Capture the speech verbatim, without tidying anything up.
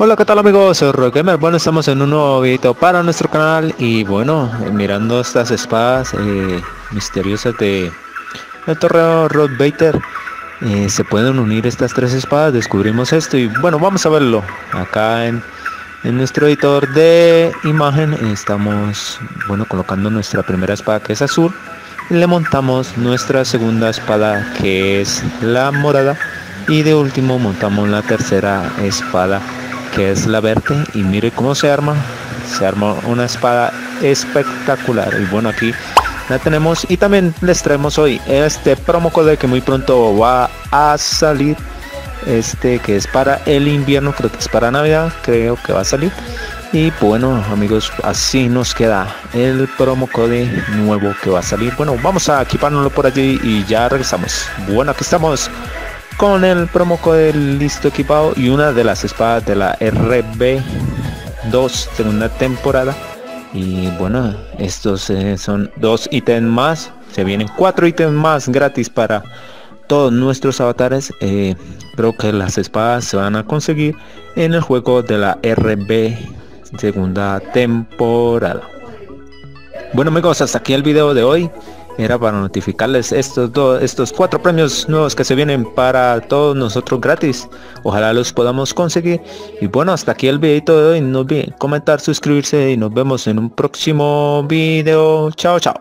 Hola, ¿qué tal amigos? Soy RobGamer. Bueno, estamos en un nuevo video para nuestro canal. Y bueno, eh, mirando estas espadas eh, misteriosas de El Torreo Rodbater, eh, se pueden unir estas tres espadas. Descubrimos esto y bueno, vamos a verlo. Acá en, en nuestro editor de imagen estamos, bueno, colocando nuestra primera espada, que es azul. Y le montamos nuestra segunda espada, que es la morada. Y de último montamos la tercera espada, que es la verde. Y mire cómo se arma. Se arma una espada espectacular. Y bueno, aquí la tenemos. Y también les traemos hoy este promo code que muy pronto va a salir. Este que es para el invierno, creo que es para Navidad, creo que va a salir. Y bueno amigos, así nos queda el promo code nuevo que va a salir. Bueno, vamos a equipárnoslo por allí y ya regresamos. Bueno, aquí estamos con el promo code listo, equipado, y una de las espadas de la R B dos segunda temporada. Y bueno, estos eh, son dos ítems más. Se vienen cuatro ítems más gratis para todos nuestros avatares. Eh, creo que las espadas se van a conseguir en el juego de la R B segunda temporada. Bueno amigos, hasta aquí el video de hoy. Era para notificarles estos dos, estos cuatro premios nuevos que se vienen para todos nosotros gratis. Ojalá los podamos conseguir. Y bueno, hasta aquí el videito de hoy. No olviden comentar, suscribirse y nos vemos en un próximo video. Chao, chao.